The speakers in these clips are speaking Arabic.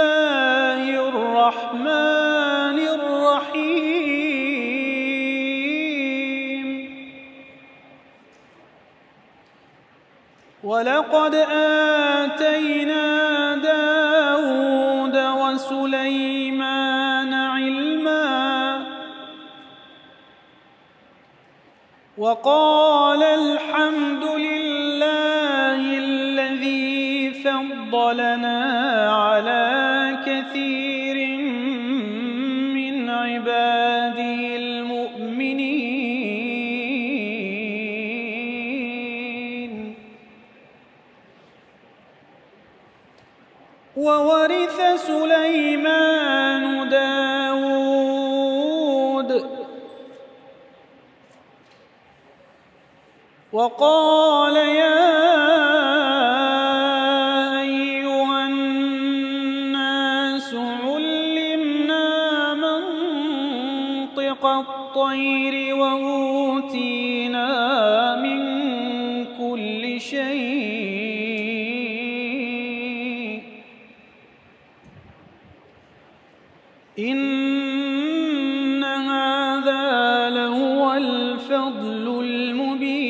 الله الرحمن الرحيم. ولقد آتينا داود وسليمان علما وقال الحمد لله الذي فضلنا على كثير من عباده المؤمنين. وورث سليمان داود وقال يا أيها الناس علمنا منطق الطير وأوتينا من كل شيء إن هذا لهو الفضل المبين.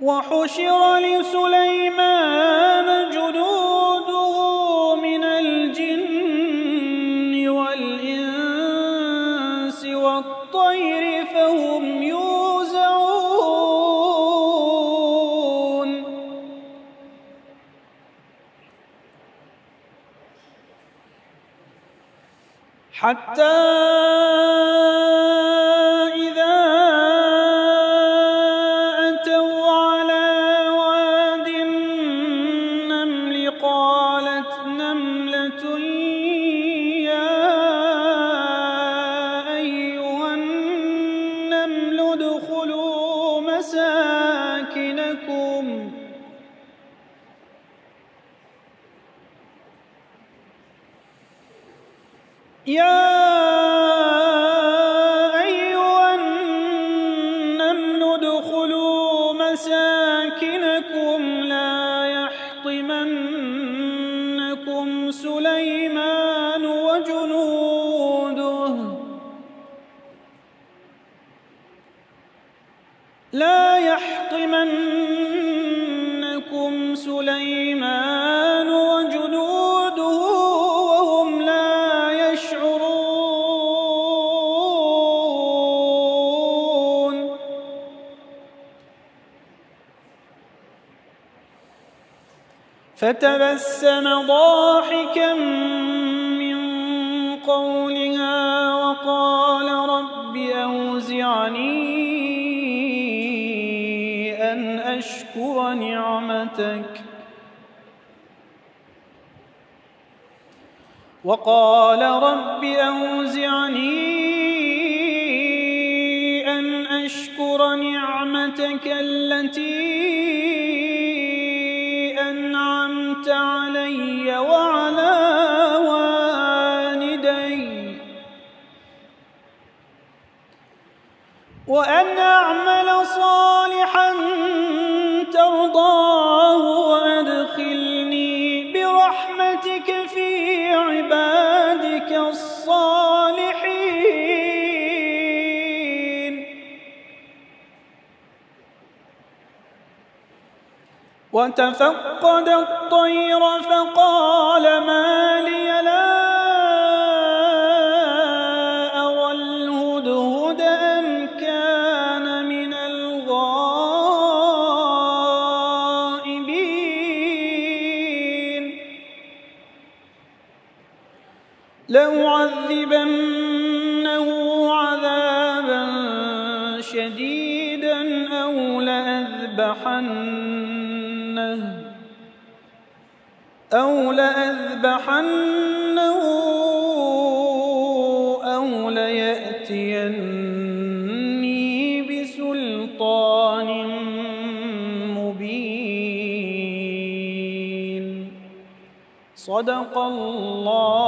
وحشر لسليمان جنوده من الجن والإنس والطير فهم يوزعون. حتى يا أيها النمل ادخلوا مساكنكم لا يحطمنكم سليمان وجنوده وهم لا يشعرون. فتبسم ضاحكا من قولها وقال رب أوزعني أن أشكر نعمتك التي أنعمت علي وعلى والدي وأن أعمل صالحا ترضاه وأدخلني برحمتك في عبادك الصالحين. وتفقد الطير فقال ما لي لا لأعذبنه عذابا شديدا أو لأذبحنه أو ليأتيني بسلطان مبين. صدق الله.